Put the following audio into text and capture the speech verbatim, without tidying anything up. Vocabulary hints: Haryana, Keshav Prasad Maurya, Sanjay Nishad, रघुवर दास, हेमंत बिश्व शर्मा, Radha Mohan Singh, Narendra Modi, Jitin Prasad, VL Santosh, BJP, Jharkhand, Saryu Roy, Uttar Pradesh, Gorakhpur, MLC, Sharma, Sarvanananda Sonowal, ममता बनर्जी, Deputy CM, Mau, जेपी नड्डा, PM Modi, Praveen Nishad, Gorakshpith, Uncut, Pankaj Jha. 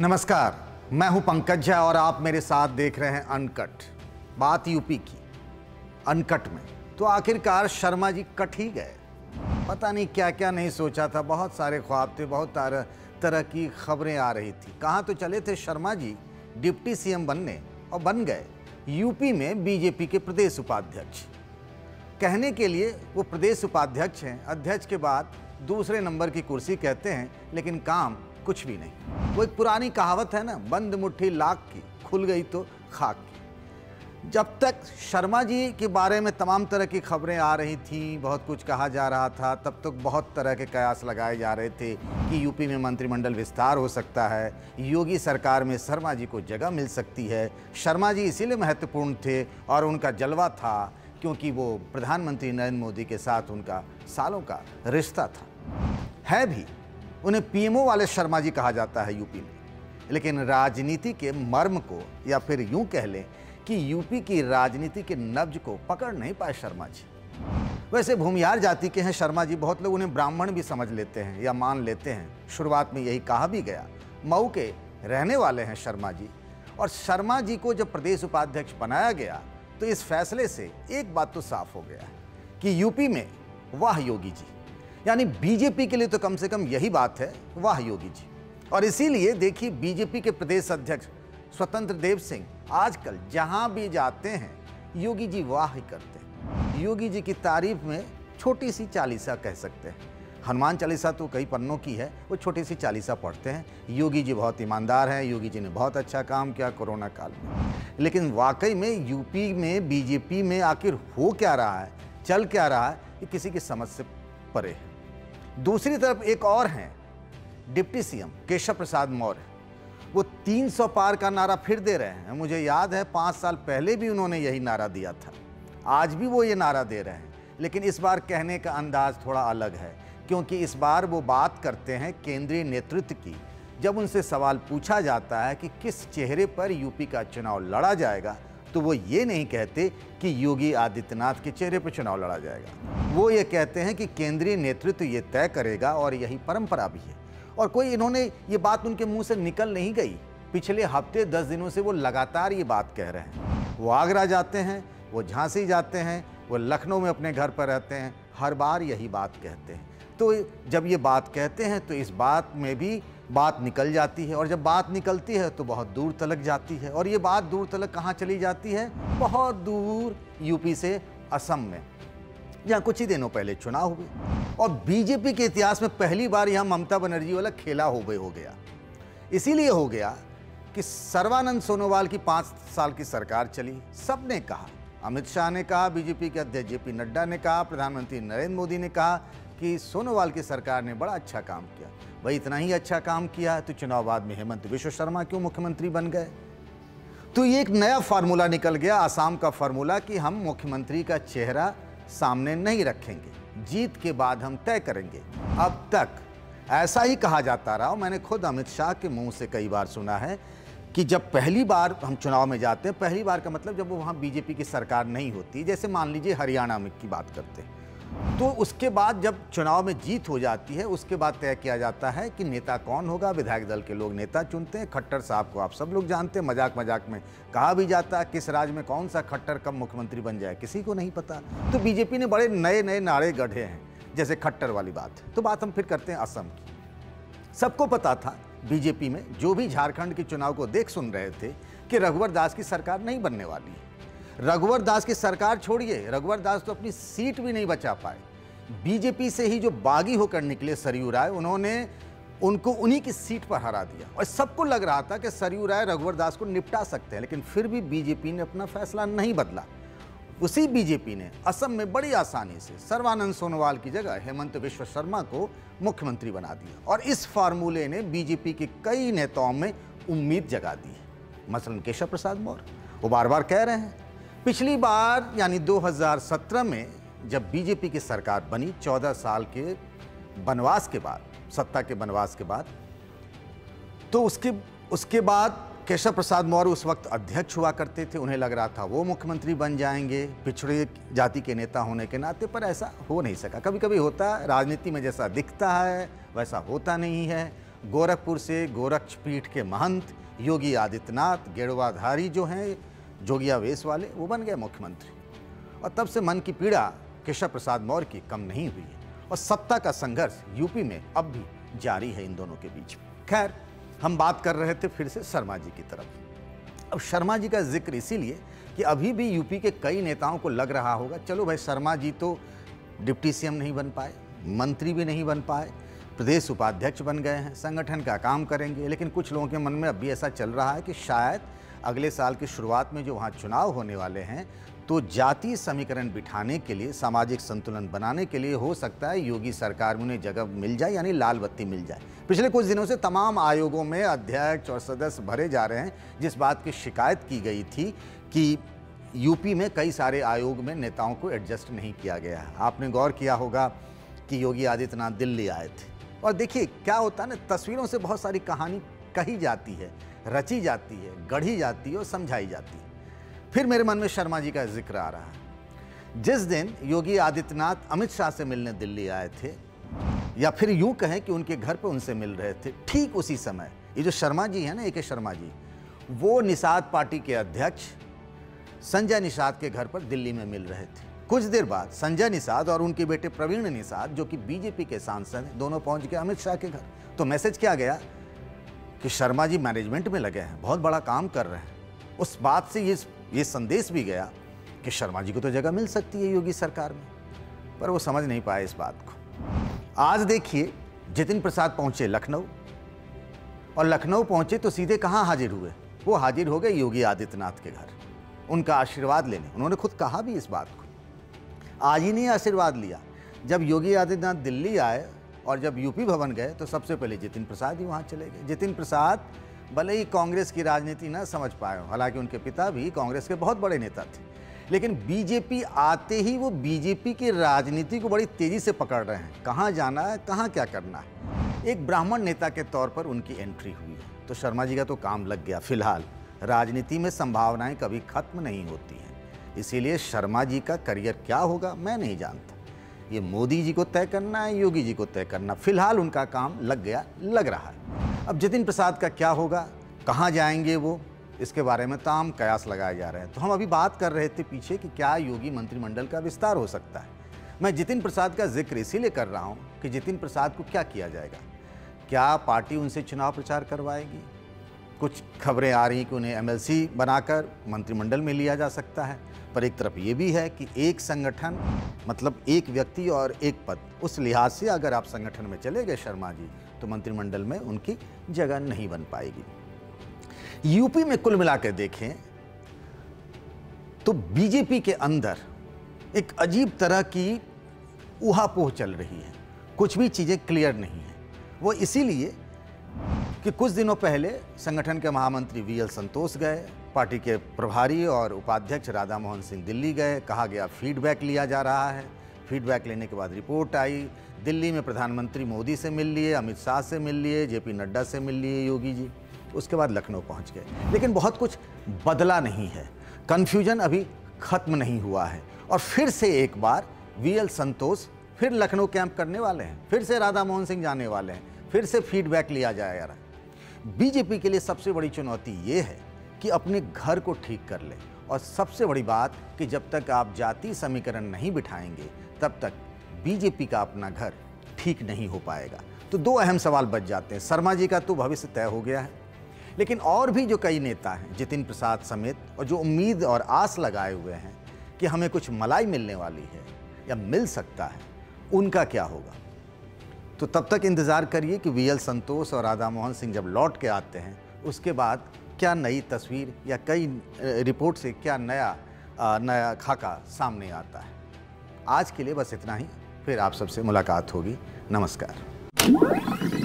नमस्कार, मैं हूं पंकज झा और आप मेरे साथ देख रहे हैं अनकट। बात यूपी की, अनकट में तो आखिरकार शर्मा जी कट ही गए। पता नहीं क्या क्या नहीं सोचा था, बहुत सारे ख्वाब थे, बहुत तरह तरह की खबरें आ रही थी। कहाँ तो चले थे शर्मा जी डिप्टी सीएम बनने और बन गए यूपी में बीजेपी के प्रदेश उपाध्यक्ष। कहने के लिए वो प्रदेश उपाध्यक्ष हैं, अध्यक्ष के बाद दूसरे नंबर की कुर्सी कहते हैं, लेकिन काम कुछ भी नहीं। वो एक पुरानी कहावत है ना, बंद मुट्ठी लाख की, खुल गई तो खाक की। जब तक शर्मा जी के बारे में तमाम तरह की खबरें आ रही थी, बहुत कुछ कहा जा रहा था, तब तक बहुत तरह के कयास लगाए जा रहे थे कि यूपी में मंत्रिमंडल विस्तार हो सकता है, योगी सरकार में शर्मा जी को जगह मिल सकती है। शर्मा जी इसीलिए महत्वपूर्ण थे और उनका जलवा था क्योंकि वो प्रधानमंत्री नरेंद्र मोदी के साथ उनका सालों का रिश्ता था, है भी। उन्हें पीएमओ वाले शर्मा जी कहा जाता है यूपी में, लेकिन राजनीति के मर्म को, या फिर यूं कह लें कि यूपी की राजनीति के नब्ज को पकड़ नहीं पाए शर्मा जी। वैसे भूमिहार जाति के हैं शर्मा जी, बहुत लोग उन्हें ब्राह्मण भी समझ लेते हैं या मान लेते हैं, शुरुआत में यही कहा भी गया। मऊ के रहने वाले हैं शर्मा जी, और शर्मा जी को जब प्रदेश उपाध्यक्ष बनाया गया तो इस फैसले से एक बात तो साफ हो गया कि यूपी में वाह योगी जी, यानी बीजेपी के लिए तो कम से कम यही बात है, वाह योगी जी। और इसीलिए देखिए, बीजेपी के प्रदेश अध्यक्ष स्वतंत्र देव सिंह आजकल जहां भी जाते हैं योगी जी वाह ही करते हैं। योगी जी की तारीफ में छोटी सी चालीसा कह सकते हैं। हनुमान चालीसा तो कई पन्नों की है, वो छोटी सी चालीसा पढ़ते हैं। योगी जी बहुत ईमानदार हैं, योगी जी ने बहुत अच्छा काम किया कोरोना काल में। लेकिन वाकई में यूपी में बीजेपी में आखिर हो क्या रहा है, चल क्या रहा है, ये किसी की समझ से परे है। दूसरी तरफ एक और हैं डिप्टी सीएम केशव प्रसाद मौर्य, वो तीन सौ पार का नारा फिर दे रहे हैं। मुझे याद है पाँच साल पहले भी उन्होंने यही नारा दिया था, आज भी वो ये नारा दे रहे हैं। लेकिन इस बार कहने का अंदाज थोड़ा अलग है, क्योंकि इस बार वो बात करते हैं केंद्रीय नेतृत्व की। जब उनसे सवाल पूछा जाता है कि किस चेहरे पर यूपी का चुनाव लड़ा जाएगा, तो वो ये नहीं कहते कि योगी आदित्यनाथ के चेहरे पर चुनाव लड़ा जाएगा। वो ये कहते हैं कि केंद्रीय नेतृत्व ये तय करेगा, और यही परंपरा भी है। और कोई इन्होंने ये बात उनके मुंह से निकल नहीं गई, पिछले हफ्ते दस दिनों से वो लगातार ये बात कह रहे हैं। वो आगरा जाते हैं, वो झांसी जाते हैं, वो लखनऊ में अपने घर पर रहते हैं, हर बार यही बात कहते हैं। तो जब ये बात कहते हैं तो इस बात में भी बात निकल जाती है, और जब बात निकलती है तो बहुत दूर तलक जाती है। और ये बात दूर तलक कहाँ चली जाती है, बहुत दूर यूपी से असम में, जहाँ कुछ ही दिनों पहले चुनाव हुए। और बीजेपी के इतिहास में पहली बार यहाँ ममता बनर्जी वाला खेला हो गए हो गया इसीलिए हो गया कि सर्वानंद सोनोवाल की पाँच साल की सरकार चली। सब ने कहा, अमित शाह ने कहा, बीजेपी के अध्यक्ष जेपी नड्डा ने कहा, प्रधानमंत्री नरेंद्र मोदी ने कहा कि सोनोवाल की सरकार ने बड़ा अच्छा काम किया। भाई इतना ही अच्छा काम किया है तो चुनाव बाद में हेमंत बिश्व शर्मा क्यों मुख्यमंत्री बन गए? तो ये एक नया फार्मूला निकल गया आसाम का फार्मूला, कि हम मुख्यमंत्री का चेहरा सामने नहीं रखेंगे, जीत के बाद हम तय करेंगे। अब तक ऐसा ही कहा जाता रहा, मैंने खुद अमित शाह के मुंह से कई बार सुना है कि जब पहली बार हम चुनाव में जाते हैं, पहली बार का मतलब जब वहाँ बीजेपी की सरकार नहीं होती, जैसे मान लीजिए हरियाणा में की बात करते हैं, तो उसके बाद जब चुनाव में जीत हो जाती है, उसके बाद तय किया जाता है कि नेता कौन होगा। विधायक दल के लोग नेता चुनते हैं। खट्टर साहब को आप सब लोग जानते हैं, मजाक मजाक में कहा भी जाता है किस राज्य में कौन सा खट्टर कब मुख्यमंत्री बन जाए, किसी को नहीं पता। तो बीजेपी ने बड़े नए नए नारे गढ़े हैं, जैसे खट्टर वाली बात। तो बात हम फिर करते हैं असम की। सबको पता था बीजेपी में, जो भी झारखंड के चुनाव को देख सुन रहे थे, कि रघुवर दास की सरकार नहीं बनने वाली है। रघुवर दास की सरकार छोड़िए, रघुवर दास तो अपनी सीट भी नहीं बचा पाए। बीजेपी से ही जो बागी होकर निकले सरयू राय, उन्होंने उनको उन्हीं की सीट पर हरा दिया। और सबको लग रहा था कि सरयू राय रघुवर दास को निपटा सकते हैं, लेकिन फिर भी बीजेपी ने अपना फैसला नहीं बदला। उसी बीजेपी ने असम में बड़ी आसानी से सर्वानंद सोनोवाल की जगह हेमंत बिश्व शर्मा को मुख्यमंत्री बना दिया। और इस फार्मूले ने बीजेपी के कई नेताओं में उम्मीद जगा दी है। मसलन केशव प्रसाद मौर्य, वो बार बार कह रहे हैं। पिछली बार यानी दो हज़ार सत्रह में जब बीजेपी की सरकार बनी, चौदह साल के बनवास के बाद, सत्ता के बनवास के बाद, तो उसके उसके बाद केशव प्रसाद मौर्य उस वक्त अध्यक्ष हुआ करते थे। उन्हें लग रहा था वो मुख्यमंत्री बन जाएंगे पिछड़े जाति के नेता होने के नाते, पर ऐसा हो नहीं सका। कभी कभी होता है राजनीति में, जैसा दिखता है वैसा होता नहीं है। गोरखपुर से गोरक्षपीठ के महंत योगी आदित्यनाथ गेरुआधारी जो हैं, जोगिया वेश वाले, वो बन गए मुख्यमंत्री। और तब से मन की पीड़ा केशव प्रसाद मौर्य की कम नहीं हुई है और सत्ता का संघर्ष यूपी में अब भी जारी है इन दोनों के बीच। खैर, हम बात कर रहे थे फिर से शर्मा जी की तरफ। अब शर्मा जी का जिक्र इसीलिए कि अभी भी यूपी के कई नेताओं को लग रहा होगा, चलो भाई शर्मा जी तो डिप्टी सीएम नहीं बन पाए, मंत्री भी नहीं बन पाए, प्रदेश उपाध्यक्ष बन गए हैं, संगठन का काम करेंगे, लेकिन कुछ लोगों के मन में अब भी ऐसा चल रहा है कि शायद अगले साल की शुरुआत में जो वहाँ चुनाव होने वाले हैं तो जातीय समीकरण बिठाने के लिए, सामाजिक संतुलन बनाने के लिए हो सकता है योगी सरकार में उन्हें जगह मिल जाए, यानी लाल बत्ती मिल जाए। पिछले कुछ दिनों से तमाम आयोगों में अध्यक्ष और सदस्य भरे जा रहे हैं, जिस बात की शिकायत की गई थी कि यूपी में कई सारे आयोग में नेताओं को एडजस्ट नहीं किया गया है। आपने गौर किया होगा कि योगी आदित्यनाथ दिल्ली आए थे और देखिए क्या होता है ना, तस्वीरों से बहुत सारी कहानी कही जाती है, रची जाती है, गढ़ी जाती है और समझाई जाती है। फिर मेरे मन में शर्मा जी का जिक्र आ रहा है। जिस दिन योगी आदित्यनाथ अमित शाह से मिलने दिल्ली आए थे, या फिर यूं कहें कि उनके घर पर उनसे मिल रहे थे, ठीक उसी समय ये जो शर्मा जी हैं ना, ए के शर्मा जी, वो निषाद पार्टी के अध्यक्ष संजय निषाद के घर पर दिल्ली में मिल रहे थे। कुछ देर बाद संजय निषाद और उनके बेटे प्रवीण निषाद, जो कि बीजेपी के सांसद हैं, दोनों पहुंच गए अमित शाह के घर। तो मैसेज क्या गया कि शर्मा जी मैनेजमेंट में लगे हैं, बहुत बड़ा काम कर रहे हैं। उस बात से ये ये संदेश भी गया कि शर्मा जी को तो जगह मिल सकती है योगी सरकार में, पर वो समझ नहीं पाए इस बात को। आज देखिए जितिन प्रसाद पहुंचे लखनऊ, और लखनऊ पहुंचे तो सीधे कहाँ हाजिर हुए, वो हाजिर हो गए योगी आदित्यनाथ के घर उनका आशीर्वाद लेने। उन्होंने खुद कहा भी इस बात को, आज ही नहीं आशीर्वाद लिया, जब योगी आदित्यनाथ दिल्ली आए और जब यूपी भवन गए तो सबसे पहले जितिन प्रसाद ही वहाँ चले गए। जितिन प्रसाद भले ही कांग्रेस की राजनीति ना समझ पाए हो, हालांकि उनके पिता भी कांग्रेस के बहुत बड़े नेता थे, लेकिन बीजेपी आते ही वो बीजेपी की राजनीति को बड़ी तेज़ी से पकड़ रहे हैं, कहाँ जाना है, कहाँ क्या करना है। एक ब्राह्मण नेता के तौर पर उनकी एंट्री हुई है, तो शर्मा जी का तो काम लग गया। फिलहाल राजनीति में संभावनाएँ कभी खत्म नहीं होती हैं, इसीलिए शर्मा जी का करियर क्या होगा मैं नहीं जानता। ये मोदी जी को तय करना है, योगी जी को तय करना। फिलहाल उनका काम लग गया, लग रहा है। अब जितिन प्रसाद का क्या होगा, कहाँ जाएंगे वो, इसके बारे में ताम कयास लगाए जा रहे हैं। तो हम अभी बात कर रहे थे पीछे कि क्या योगी मंत्रिमंडल का विस्तार हो सकता है। मैं जितिन प्रसाद का जिक्र इसीलिए कर रहा हूँ कि जितिन प्रसाद को क्या किया जाएगा, क्या पार्टी उनसे चुनाव प्रचार करवाएगी। कुछ खबरें आ रही कि उन्हें एमएलसी बनाकर मंत्रिमंडल में लिया जा सकता है, पर एक तरफ ये भी है कि एक संगठन मतलब एक व्यक्ति और एक पद, उस लिहाज से अगर आप संगठन में चले गए शर्मा जी तो मंत्रिमंडल में उनकी जगह नहीं बन पाएगी। यूपी में कुल मिलाकर देखें तो बीजेपी के अंदर एक अजीब तरह की ऊहापोह चल रही है, कुछ भी चीज़ें क्लियर नहीं हैं। वो इसीलिए कि कुछ दिनों पहले संगठन के महामंत्री वीएल संतोष गए, पार्टी के प्रभारी और उपाध्यक्ष राधा मोहन सिंह दिल्ली गए, कहा गया फीडबैक लिया जा रहा है। फीडबैक लेने के बाद रिपोर्ट आई, दिल्ली में प्रधानमंत्री मोदी से मिल लिए, अमित शाह से मिल लिए, जेपी नड्डा से मिल लिए योगी जी, उसके बाद लखनऊ पहुंच गए। लेकिन बहुत कुछ बदला नहीं है, कन्फ्यूजन अभी खत्म नहीं हुआ है। और फिर से एक बार वीएल संतोष फिर लखनऊ कैंप करने वाले हैं, फिर से राधा मोहन सिंह जाने वाले हैं, फिर से फीडबैक लिया जाएगा। बीजेपी के लिए सबसे बड़ी चुनौती ये है कि अपने घर को ठीक कर ले, और सबसे बड़ी बात कि जब तक आप जातीय समीकरण नहीं बिठाएंगे तब तक बीजेपी का अपना घर ठीक नहीं हो पाएगा। तो दो अहम सवाल बच जाते हैं। शर्मा जी का तो भविष्य तय हो गया है, लेकिन और भी जो कई नेता हैं जितिन प्रसाद समेत, और जो उम्मीद और आस लगाए हुए हैं कि हमें कुछ मलाई मिलने वाली है या मिल सकता है, उनका क्या होगा। तो तब तक इंतज़ार करिए कि वीएल संतोष और राधा मोहन सिंह जब लौट के आते हैं उसके बाद क्या नई तस्वीर या कई रिपोर्ट से क्या नया नया खाका सामने आता है। आज के लिए बस इतना ही, फिर आप सबसे मुलाकात होगी। नमस्कार।